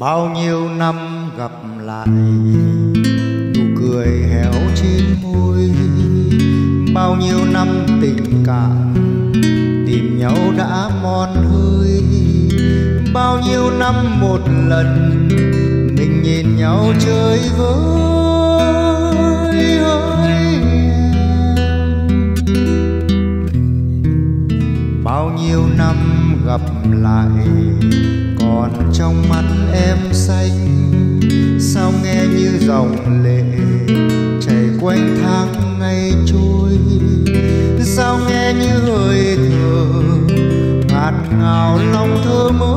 Bao nhiêu năm gặp lại, nụ cười héo trên môi. Bao nhiêu năm tình cảm, tìm nhau đã mòn hơi. Bao nhiêu năm một lần, mình nhìn nhau chơi với ơi. Bao nhiêu năm gặp lại, còn trong mắt em xanh, sao nghe như dòng lệ chảy quanh tháng ngày trôi. Sao nghe như hơi thở ngạt ngào lòng thơ mơ.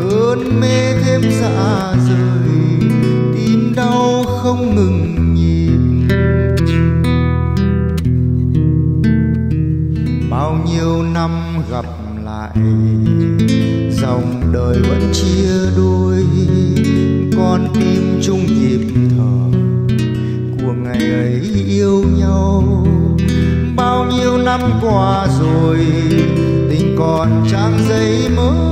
Cơn mê thêm dã rời, tim đau không ngừng nhịp. Bao nhiêu năm gặp lại, dòng đời vẫn chia đôi. Con tim chung nhịp thở của ngày ấy yêu nhau. Bao nhiêu năm qua rồi, tình còn trang giấy mới.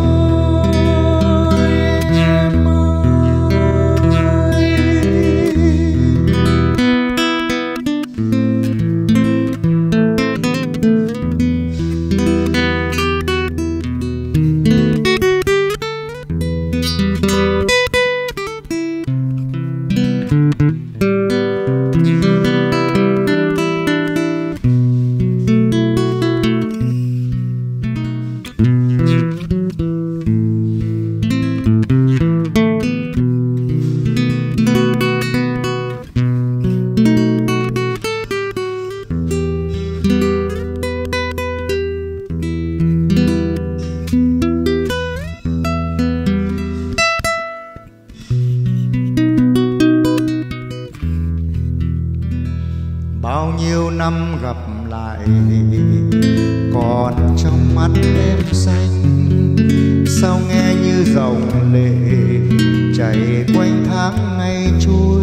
Bao nhiêu năm gặp lại, còn trong mắt em xanh, sao nghe như dòng lệ chảy quanh tháng ngày trôi.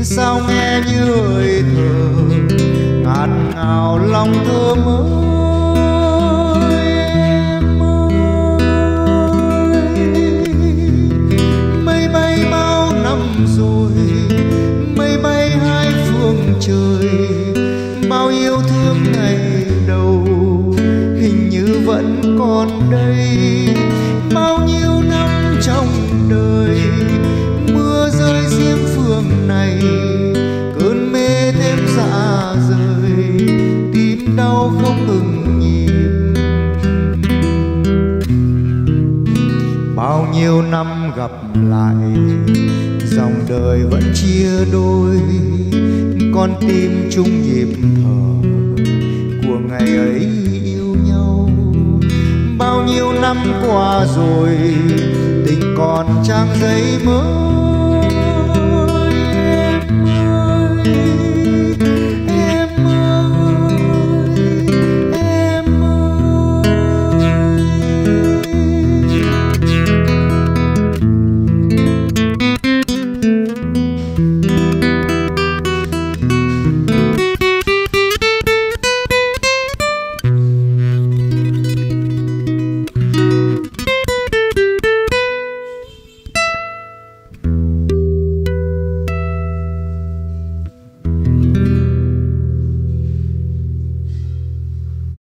Sao nghe như hơi thở ngạt ngào lòng thơ mơ. Bao yêu thương ngày đầu hình như vẫn còn đây. Bao nhiêu năm trong đời, mưa rơi riêng phường này. Cơn mê thêm dã rời, tim đau không ngừng nhịp. Bao nhiêu năm gặp lại, dòng đời vẫn chia đôi. Con tim chung nhịp thở của ngày ấy yêu nhau. Bao nhiêu năm qua rồi, tình còn trang giấy mới.